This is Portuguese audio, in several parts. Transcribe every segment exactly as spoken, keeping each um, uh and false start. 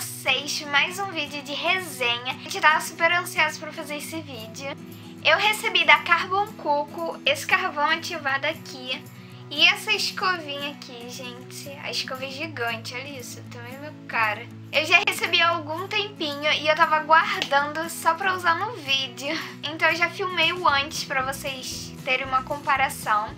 vocês mais um vídeo de resenha. A gente tá super ansiosa pra fazer esse vídeo. Eu recebi da Carbon Coco esse carvão ativado aqui. E essa escovinha aqui, gente. A escova é gigante, olha isso. Também meu cara. Eu já recebi há algum tempinho e eu tava guardando só pra usar no vídeo. Então eu já filmei o antes pra vocês terem uma comparação.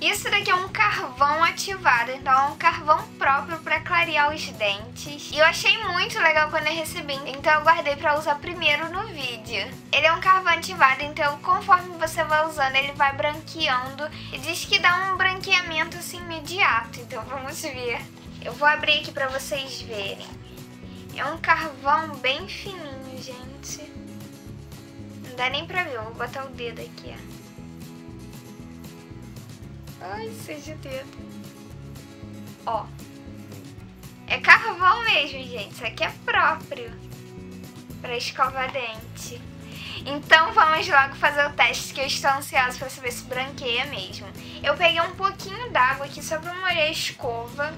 Isso daqui é um carvão ativado, então é um carvão próprio pra clarear os dentes. E eu achei muito legal quando eu recebi, então eu guardei pra usar primeiro no vídeo. Ele é um carvão ativado, então conforme você vai usando ele vai branqueando. E diz que dá um branqueamento assim imediato, então vamos ver. Eu vou abrir aqui pra vocês verem. É um carvão bem fininho, gente. Não dá nem pra ver, eu vou botar o dedo aqui, ó. Ai, seja dedo. Ó. É carvão mesmo, gente. Isso aqui é próprio pra escovar dente. Então vamos logo fazer o teste, que eu estou ansiosa pra saber se branqueia mesmo. Eu peguei um pouquinho d'água aqui só pra molhar a escova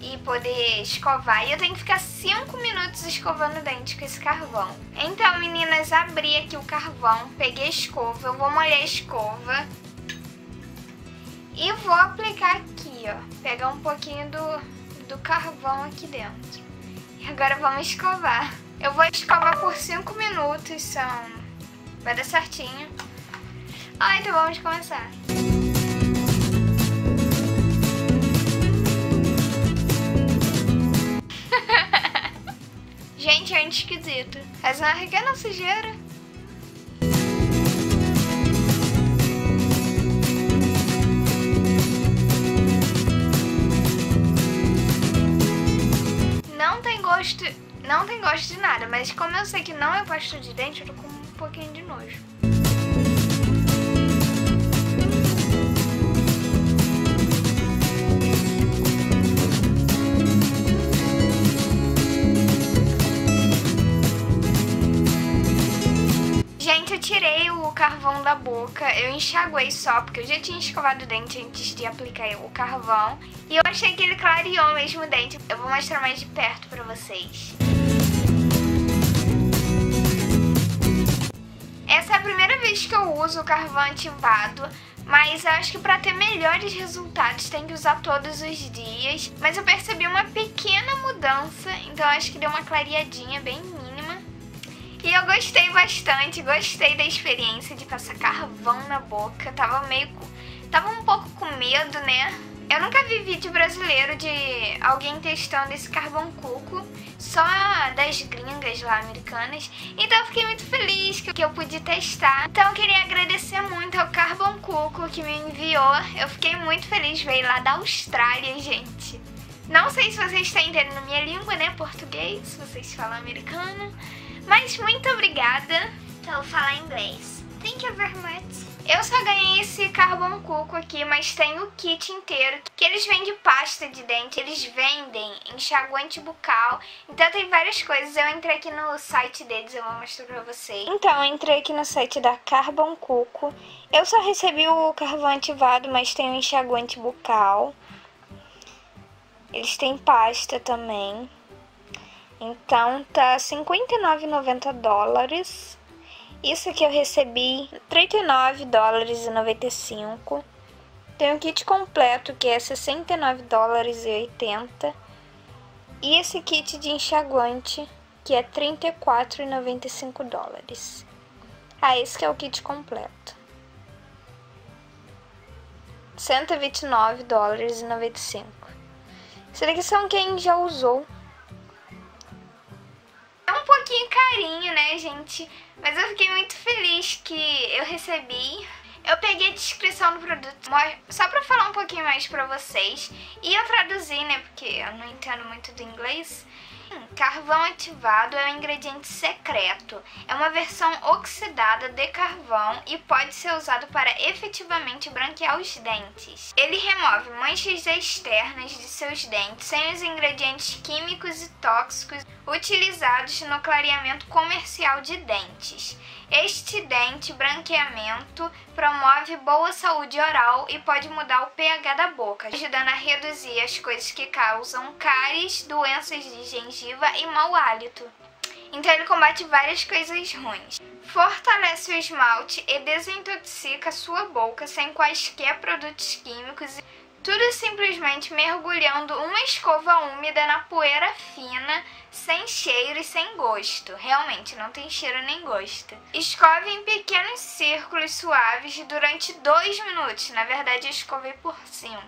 e poder escovar. E eu tenho que ficar cinco minutos escovando o dente com esse carvão. Então, meninas, abri aqui o carvão, peguei a escova, eu vou molhar a escova. E vou aplicar aqui, ó, pegar um pouquinho do, do carvão aqui dentro. E agora vamos escovar. Eu vou escovar por cinco minutos, são... vai dar certinho. Ah, então vamos começar. Gente, é muito esquisito. Mas não arrega não sujeira. Não tem gosto de nada, mas como eu sei que não é pasta de dente, eu tô com um pouquinho de nojo. Gente, eu tirei o carvão da boca, eu enxaguei só, porque eu já tinha escovado o dente antes de aplicar o carvão. E eu achei que ele clareou mesmo o dente. Eu vou mostrar mais de perto pra vocês. Essa é a primeira vez que eu uso o carvão ativado, mas eu acho que pra ter melhores resultados tem que usar todos os dias. Mas eu percebi uma pequena mudança, então eu acho que deu uma clareadinha bem mínima. E eu gostei bastante, gostei da experiência de passar carvão na boca. Tava meio... tava um pouco com medo, né? Eu nunca vi vídeo brasileiro de alguém testando esse Carbon Coco, só das gringas lá americanas. Então eu fiquei muito feliz que eu pude testar. Então eu queria agradecer muito ao Carbon Coco que me enviou. Eu fiquei muito feliz, veio lá da Austrália, gente. Não sei se vocês estão entendendo minha língua, né, português, se vocês falam americano. Mas muito obrigada. Então eu vou falar inglês. Thank you very much. Eu só ganhei esse Carbon Coco aqui, mas tem o kit inteiro, que eles vendem pasta de dente, eles vendem enxaguante bucal, então tem várias coisas. Eu entrei aqui no site deles, eu vou mostrar pra vocês. Então, eu entrei aqui no site da Carbon Coco, eu só recebi o carvão ativado, mas tem o enxaguante bucal. Eles têm pasta também, então tá cinquenta e nove reais e noventa dólares. Isso aqui eu recebi trinta e nove dólares e noventa e cinco. Tem um kit completo que é sessenta e nove dólares e oitenta. E esse kit de enxaguante que é trinta e quatro e noventa e cinco dólares. Ah, esse que é o kit completo. cento e vinte e nove dólares e noventa e cinco. Esse daqui são quem já usou. Um pouquinho carinho, né, gente? Mas eu fiquei muito feliz que eu recebi. Eu peguei a descrição do produto só pra falar um pouquinho mais pra vocês. E eu traduzi, né, porque eu não entendo muito do inglês. Hum, carvão ativado é um ingrediente secreto. É uma versão oxidada de carvão e pode ser usado para efetivamente branquear os dentes. Ele remove manchas externas de seus dentes sem os ingredientes químicos e tóxicos utilizados no clareamento comercial de dentes. Este dente branqueamento promove boa saúde oral e pode mudar o pH da boca, ajudando a reduzir as coisas que causam cáries, doenças de gengiva gengiva e mau hálito. Então ele combate várias coisas ruins. Fortalece o esmalte e desintoxica sua boca sem quaisquer produtos químicos. Tudo simplesmente mergulhando uma escova úmida na poeira fina, sem cheiro e sem gosto. Realmente, não tem cheiro nem gosto. Escove em pequenos círculos suaves durante dois minutos. Na verdade, eu escovei por cinco.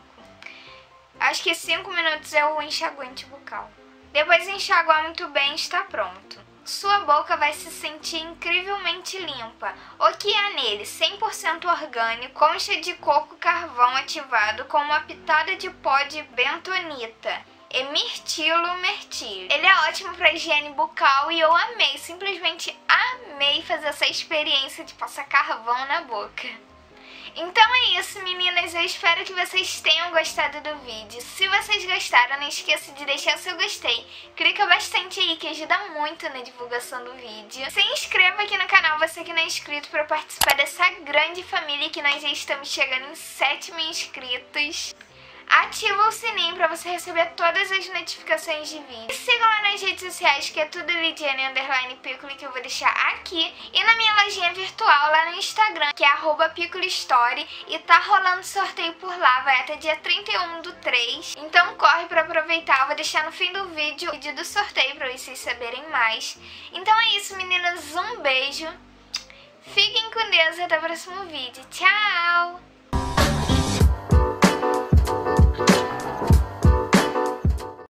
Acho que cinco minutos é o enxaguante bucal. Depois de enxaguar muito bem, está pronto. Sua boca vai se sentir incrivelmente limpa. O que há nele? cem por cento orgânico, concha de coco carvão ativado com uma pitada de pó de bentonita e mirtilo mirtilo. Ele é ótimo para higiene bucal e eu amei, simplesmente amei fazer essa experiência de passar carvão na boca. Então é isso, meninas, eu espero que vocês tenham gostado do vídeo. Se vocês gostaram, não esqueça de deixar seu gostei. Clica bastante aí que ajuda muito na divulgação do vídeo. Se inscreva aqui no canal, você que não é inscrito, para participar dessa grande família que nós já estamos chegando em sete mil inscritos. Ativa o sininho para você receber todas as notificações de vídeo. E sigam lá nas redes sociais, que é tudo Lidiane Underline Piccoli, que eu vou deixar aqui. E na minha lojinha virtual lá no Instagram, que é arroba PiccoliStory. E tá rolando sorteio por lá, vai até dia trinta e um do três. Então corre para aproveitar, eu vou deixar no fim do vídeo o vídeo do sorteio para vocês saberem mais. Então é isso, meninas, um beijo. Fiquem com Deus, até o próximo vídeo. Tchau!